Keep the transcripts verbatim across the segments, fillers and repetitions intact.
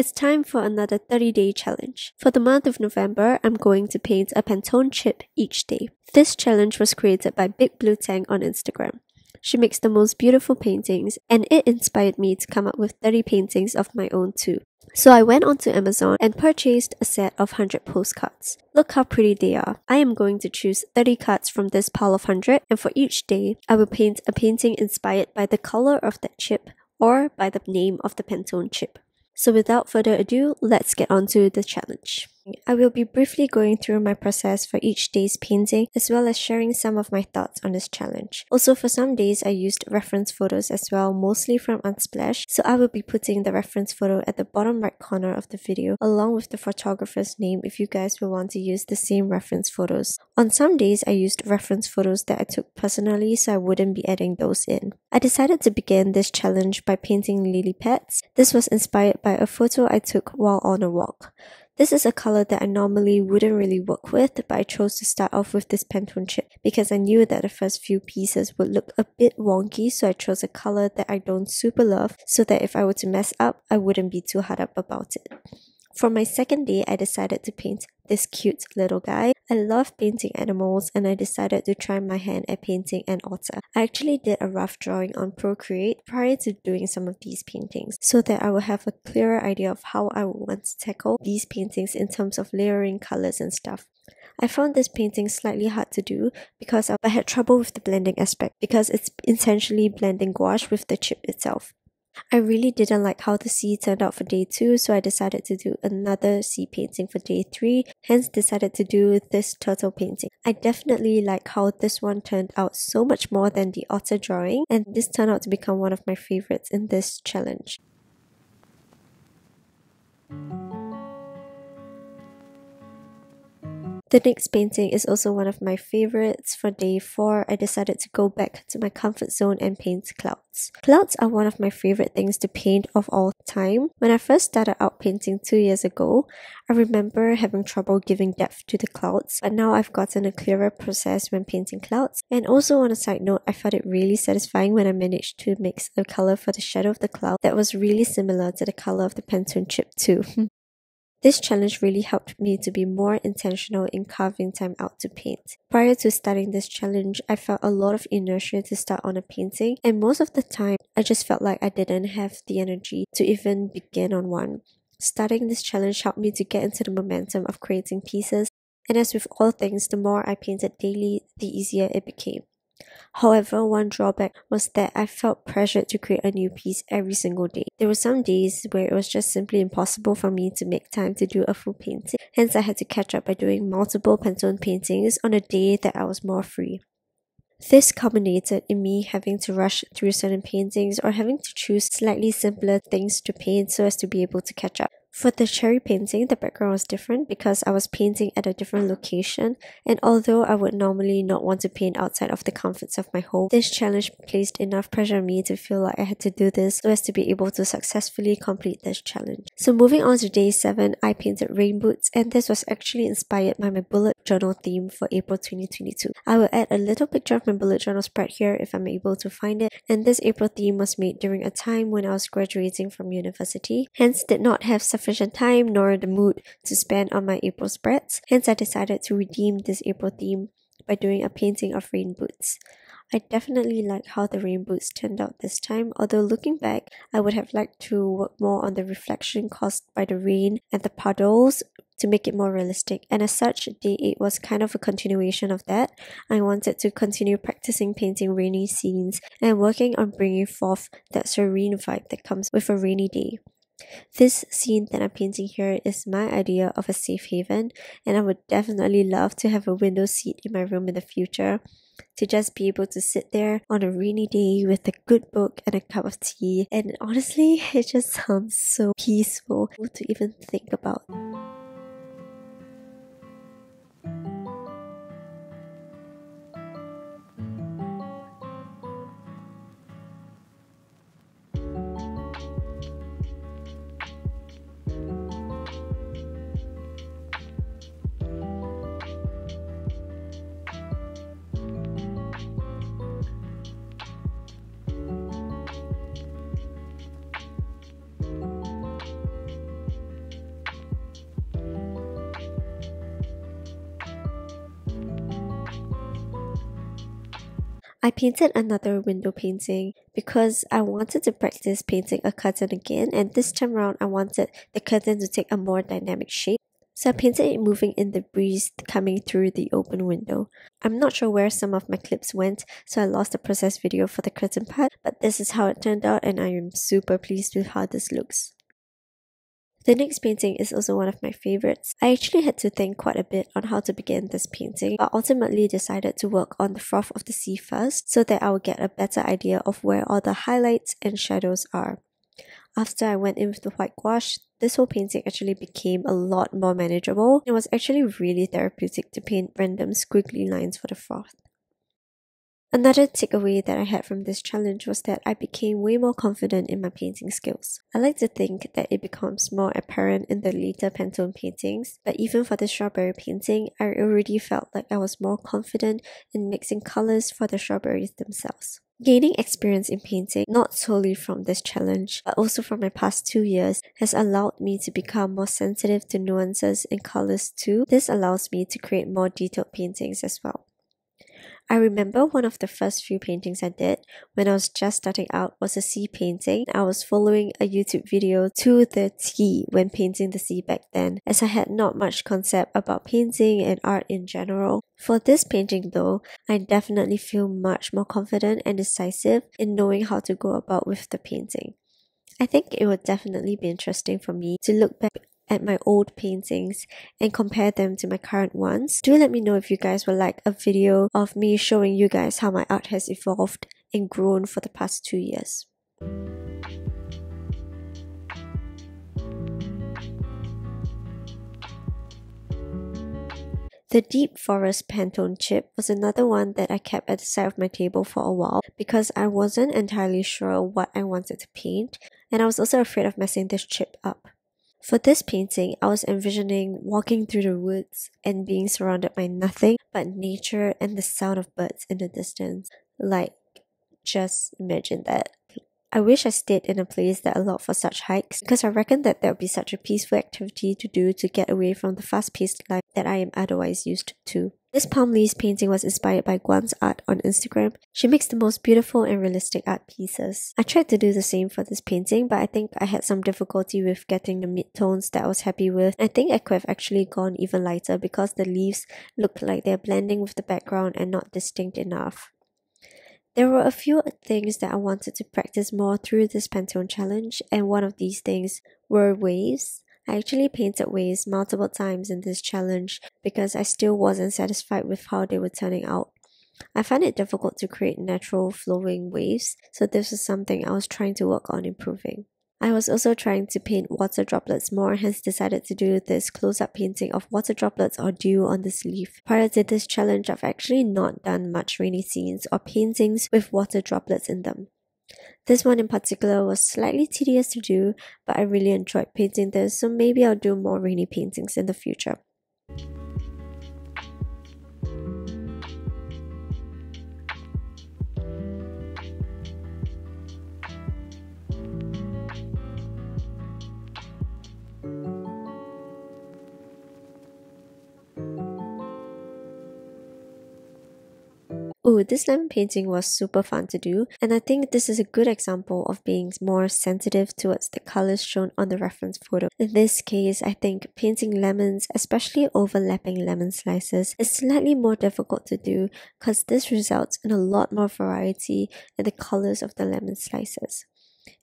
It's time for another thirty day challenge. For the month of November, I'm going to paint a Pantone chip each day. This challenge was created by Big Blue Tang on Instagram. She makes the most beautiful paintings, and it inspired me to come up with thirty paintings of my own too. So I went onto Amazon and purchased a set of one hundred postcards. Look how pretty they are. I am going to choose thirty cards from this pile of one hundred, and for each day, I will paint a painting inspired by the color of that chip or by the name of the Pantone chip. So without further ado, let's get on to the challenge. I will be briefly going through my process for each day's painting, as well as sharing some of my thoughts on this challenge. Also, for some days, I used reference photos as well, mostly from Unsplash, so I will be putting the reference photo at the bottom right corner of the video, along with the photographer's name if you guys will want to use the same reference photos. On some days, I used reference photos that I took personally, so I wouldn't be adding those in. I decided to begin this challenge by painting lily pads. This was inspired by a photo I took while on a walk. This is a color that I normally wouldn't really work with, but I chose to start off with this Pantone chip because I knew that the first few pieces would look a bit wonky, so I chose a color that I don't super love so that if I were to mess up, I wouldn't be too hard up about it. For my second day, I decided to paint this cute little guy. I love painting animals, and I decided to try my hand at painting an otter. I actually did a rough drawing on Procreate prior to doing some of these paintings so that I would have a clearer idea of how I would want to tackle these paintings in terms of layering colors and stuff. I found this painting slightly hard to do because I had trouble with the blending aspect because it's essentially blending gouache with the chip itself. I really didn't like how the sea turned out for day two, so I decided to do another sea painting for day three, hence decided to do this turtle painting. I definitely like how this one turned out so much more than the otter drawing, and this turned out to become one of my favorites in this challenge. The next painting is also one of my favorites. For day four, I decided to go back to my comfort zone and paint clouds. Clouds are one of my favorite things to paint of all time. When I first started out painting two years ago, I remember having trouble giving depth to the clouds, but now I've gotten a clearer process when painting clouds. And also on a side note, I found it really satisfying when I managed to mix a color for the shadow of the cloud that was really similar to the color of the Pantone chip too. This challenge really helped me to be more intentional in carving time out to paint. Prior to starting this challenge, I felt a lot of inertia to start on a painting, and most of the time, I just felt like I didn't have the energy to even begin on one. Starting this challenge helped me to get into the momentum of creating pieces, and as with all things, the more I painted daily, the easier it became. However, one drawback was that I felt pressured to create a new piece every single day. There were some days where it was just simply impossible for me to make time to do a full painting, hence I had to catch up by doing multiple Pantone paintings on a day that I was more free. This culminated in me having to rush through certain paintings or having to choose slightly simpler things to paint so as to be able to catch up. For the cherry painting, the background was different because I was painting at a different location, and although I would normally not want to paint outside of the comforts of my home, this challenge placed enough pressure on me to feel like I had to do this so as to be able to successfully complete this challenge. So moving on to day seven, I painted rain boots, and this was actually inspired by my bullet journal theme for April twenty twenty-two. I will add a little picture of my bullet journal spread here if I'm able to find it, and this April theme was made during a time when I was graduating from university, hence did not have sufficient time nor the mood to spend on my April spreads. Hence, I decided to redeem this April theme by doing a painting of rain boots. I definitely like how the rain boots turned out this time, although looking back, I would have liked to work more on the reflection caused by the rain and the puddles to make it more realistic, and as such, day eight was kind of a continuation of that. I wanted to continue practicing painting rainy scenes and working on bringing forth that serene vibe that comes with a rainy day. This scene that I'm painting here is my idea of a safe haven, and I would definitely love to have a window seat in my room in the future to just be able to sit there on a rainy day with a good book and a cup of tea, and honestly, it just sounds so peaceful to even think about. I painted another window painting because I wanted to practice painting a curtain again, and this time around I wanted the curtain to take a more dynamic shape. So I painted it moving in the breeze coming through the open window. I'm not sure where some of my clips went, so I lost the process video for the curtain part, but this is how it turned out and I am super pleased with how this looks. The next painting is also one of my favorites. I actually had to think quite a bit on how to begin this painting, but ultimately decided to work on the froth of the sea first so that I would get a better idea of where all the highlights and shadows are. After I went in with the white gouache, this whole painting actually became a lot more manageable. It was actually really therapeutic to paint random squiggly lines for the froth. Another takeaway that I had from this challenge was that I became way more confident in my painting skills. I like to think that it becomes more apparent in the later Pantone paintings, but even for the strawberry painting, I already felt like I was more confident in mixing colours for the strawberries themselves. Gaining experience in painting, not solely from this challenge, but also from my past two years, has allowed me to become more sensitive to nuances and colours too. This allows me to create more detailed paintings as well. I remember one of the first few paintings I did when I was just starting out was a sea painting. I was following a YouTube video to the T when painting the sea back then, as I had not much concept about painting and art in general. For this painting though, I definitely feel much more confident and decisive in knowing how to go about with the painting. I think it would definitely be interesting for me to look back at my old paintings and compare them to my current ones. Do let me know if you guys would like a video of me showing you guys how my art has evolved and grown for the past two years. The Deep Forest Pantone chip was another one that I kept at the side of my table for a while because I wasn't entirely sure what I wanted to paint, and I was also afraid of messing this chip up. For this painting, I was envisioning walking through the woods and being surrounded by nothing but nature and the sound of birds in the distance. Like, just imagine that. I wish I stayed in a place that allowed for such hikes because I reckon that there would be such a peaceful activity to do to get away from the fast-paced life that I am otherwise used to. This palm leaves painting was inspired by Guan's art on Instagram. She makes the most beautiful and realistic art pieces. I tried to do the same for this painting, but I think I had some difficulty with getting the mid-tones that I was happy with. I think I could have actually gone even lighter because the leaves look like they're blending with the background and not distinct enough. There were a few things that I wanted to practice more through this Pantone challenge, and one of these things were waves. I actually painted waves multiple times in this challenge because I still wasn't satisfied with how they were turning out. I find it difficult to create natural flowing waves, so this was something I was trying to work on improving. I was also trying to paint water droplets more, hence decided to do this close-up painting of water droplets or dew on this leaf. Prior to this challenge, I've actually not done much rainy scenes or paintings with water droplets in them. This one in particular was slightly tedious to do, but I really enjoyed painting this, so maybe I'll do more rainy paintings in the future. Ooh, this lemon painting was super fun to do, and I think this is a good example of being more sensitive towards the colours shown on the reference photo. In this case, I think painting lemons, especially overlapping lemon slices, is slightly more difficult to do because this results in a lot more variety in the colours of the lemon slices.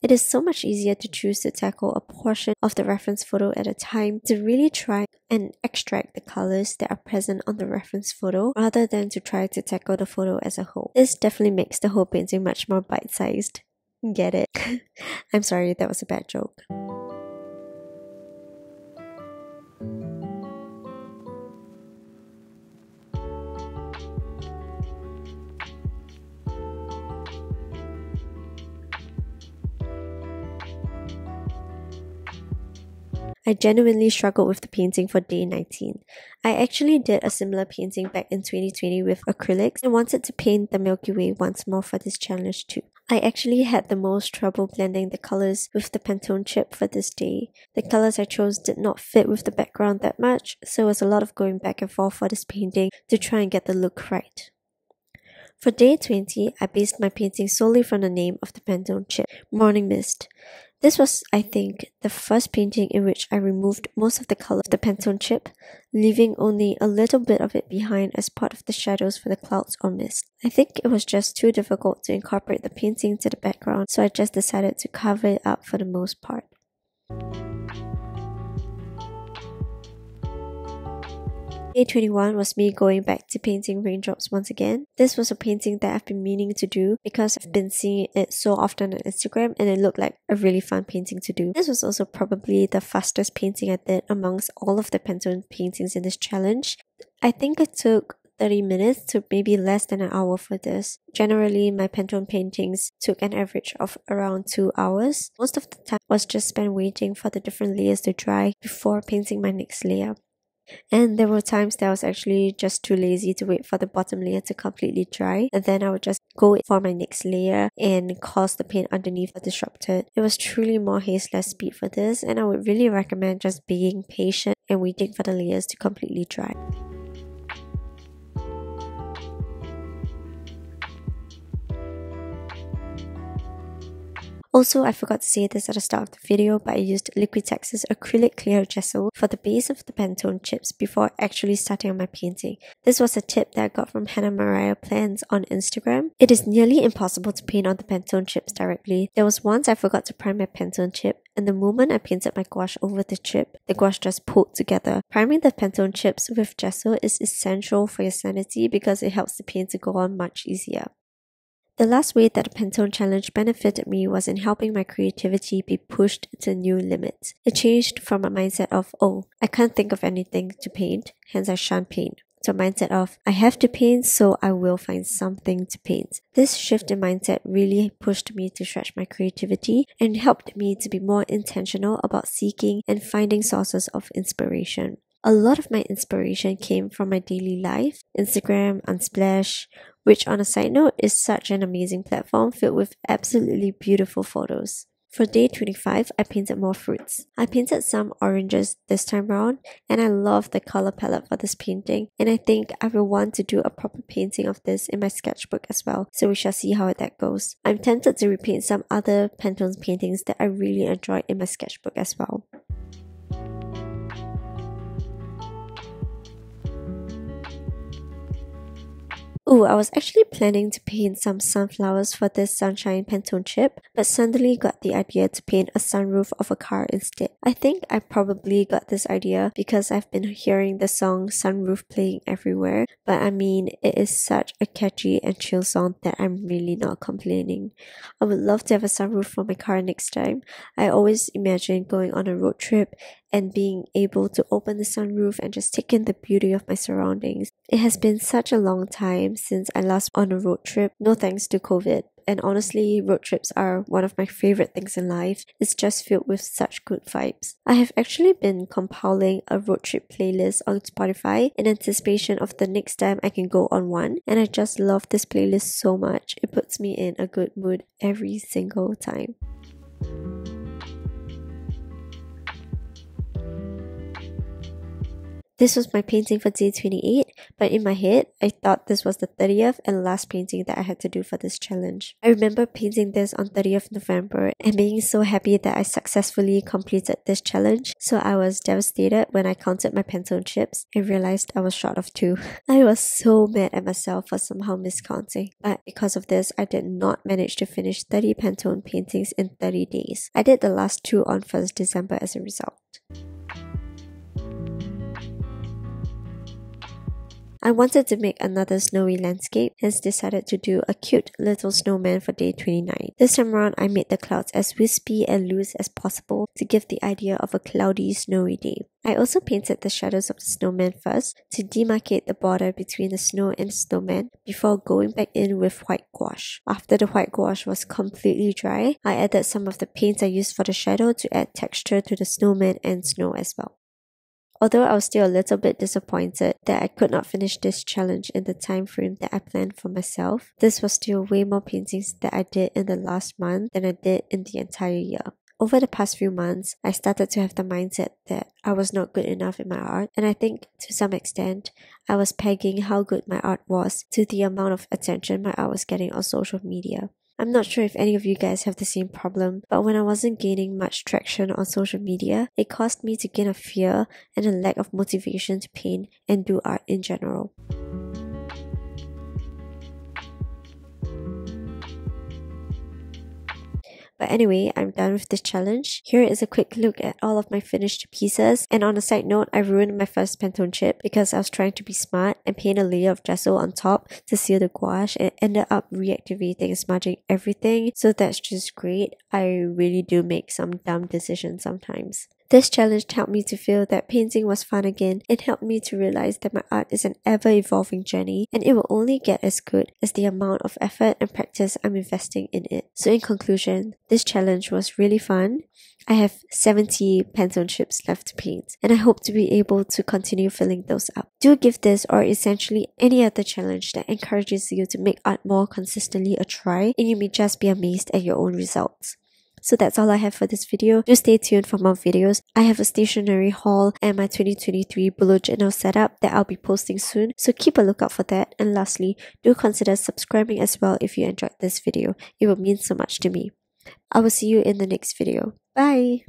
It is so much easier to choose to tackle a portion of the reference photo at a time to really try and extract the colours that are present on the reference photo rather than to try to tackle the photo as a whole. This definitely makes the whole painting much more bite-sized. Get it? I'm sorry, that was a bad joke. I genuinely struggled with the painting for day nineteen. I actually did a similar painting back in twenty twenty with acrylics and wanted to paint the Milky Way once more for this challenge too. I actually had the most trouble blending the colours with the Pantone chip for this day. The colours I chose did not fit with the background that much, so it was a lot of going back and forth for this painting to try and get the look right. For day twenty, I based my painting solely from the name of the Pantone chip, Morning Mist. This was, I think, the first painting in which I removed most of the color of the Pantone chip, leaving only a little bit of it behind as part of the shadows for the clouds or mist. I think it was just too difficult to incorporate the painting to the background, so I just decided to cover it up for the most part. Day twenty-one was me going back to painting raindrops once again. This was a painting that I've been meaning to do because I've been seeing it so often on Instagram and it looked like a really fun painting to do. This was also probably the fastest painting I did amongst all of the Pantone paintings in this challenge. I think it took thirty minutes to maybe less than an hour for this. Generally, my Pantone paintings took an average of around two hours. Most of the time was just spent waiting for the different layers to dry before painting my next layer. And there were times that I was actually just too lazy to wait for the bottom layer to completely dry, and then I would just go for my next layer and cause the paint underneath disrupted. It was truly more haste, less speed for this, and I would really recommend just being patient and waiting for the layers to completely dry. Also, I forgot to say this at the start of the video, but I used Liquitex's acrylic clear gesso for the base of the Pantone chips before actually starting on my painting. This was a tip that I got from HannahMariaPlans on Instagram. It is nearly impossible to paint on the Pantone chips directly. There was once I forgot to prime my Pantone chip, and the moment I painted my gouache over the chip, the gouache just pulled together. Priming the Pantone chips with gesso is essential for your sanity because it helps the paint to go on much easier. The last way that the Pantone challenge benefited me was in helping my creativity be pushed to new limits. It changed from a mindset of, oh, I can't think of anything to paint, hence I shan't paint, to a mindset of, I have to paint, so I will find something to paint. This shift in mindset really pushed me to stretch my creativity and helped me to be more intentional about seeking and finding sources of inspiration. A lot of my inspiration came from my daily life, Instagram, Unsplash, which on a side note is such an amazing platform filled with absolutely beautiful photos. For day twenty-five, I painted more fruits. I painted some oranges this time round, and I love the color palette for this painting, and I think I will want to do a proper painting of this in my sketchbook as well, so we shall see how that goes. I'm tempted to repaint some other Pantone's paintings that I really enjoyed in my sketchbook as well. Oh, I was actually planning to paint some sunflowers for this sunshine Pantone chip, but suddenly got the idea to paint a sunroof of a car instead. I think I probably got this idea because I've been hearing the song Sunroof playing everywhere, but I mean, it is such a catchy and chill song that I'm really not complaining. I would love to have a sunroof for my car next time. I always imagine going on a road trip and being able to open the sunroof and just take in the beauty of my surroundings. It has been such a long time since I last on a road trip, no thanks to COVID. And honestly, road trips are one of my favorite things in life. It's just filled with such good vibes. I have actually been compiling a road trip playlist on Spotify in anticipation of the next time I can go on one. And I just love this playlist so much. It puts me in a good mood every single time. This was my painting for day twenty-eight, but in my head, I thought this was the thirtieth and last painting that I had to do for this challenge. I remember painting this on thirtieth of November and being so happy that I successfully completed this challenge, so I was devastated when I counted my Pantone chips and realized I was short of two. I was so mad at myself for somehow miscounting, but because of this, I did not manage to finish thirty Pantone paintings in thirty days. I did the last two on first of December as a result. I wanted to make another snowy landscape, hence decided to do a cute little snowman for day twenty-nine. This time around, I made the clouds as wispy and loose as possible to give the idea of a cloudy, snowy day. I also painted the shadows of the snowman first to demarcate the border between the snow and the snowman before going back in with white gouache. After the white gouache was completely dry, I added some of the paints I used for the shadow to add texture to the snowman and snow as well. Although I was still a little bit disappointed that I could not finish this challenge in the time frame that I planned for myself, this was still way more paintings that I did in the last month than I did in the entire year. over the past few months, I started to have the mindset that I was not good enough in my art, and I think to some extent, I was pegging how good my art was to the amount of attention my art was getting on social media. I'm not sure if any of you guys have the same problem, but when I wasn't gaining much traction on social media, it caused me to gain a fear and a lack of motivation to paint and do art in general. But anyway, I'm done with this challenge. Here is a quick look at all of my finished pieces. And on a side note, I ruined my first Pantone chip because I was trying to be smart and paint a layer of gesso on top to seal the gouache, and ended up reactivating and smudging everything. So that's just great. I really do make some dumb decisions sometimes. This challenge helped me to feel that painting was fun again. It helped me to realize that my art is an ever-evolving journey, and it will only get as good as the amount of effort and practice I'm investing in it. So in conclusion, this challenge was really fun. I have seventy Pantone chips left to paint, and I hope to be able to continue filling those up. Do give this or essentially any other challenge that encourages you to make art more consistently a try, and you may just be amazed at your own results. So that's all I have for this video. Just stay tuned for more videos. I have a stationery haul and my twenty twenty-three bullet journal setup that I'll be posting soon, so keep a lookout for that. And lastly, do consider subscribing as well if you enjoyed this video. It will mean so much to me. I will see you in the next video. Bye!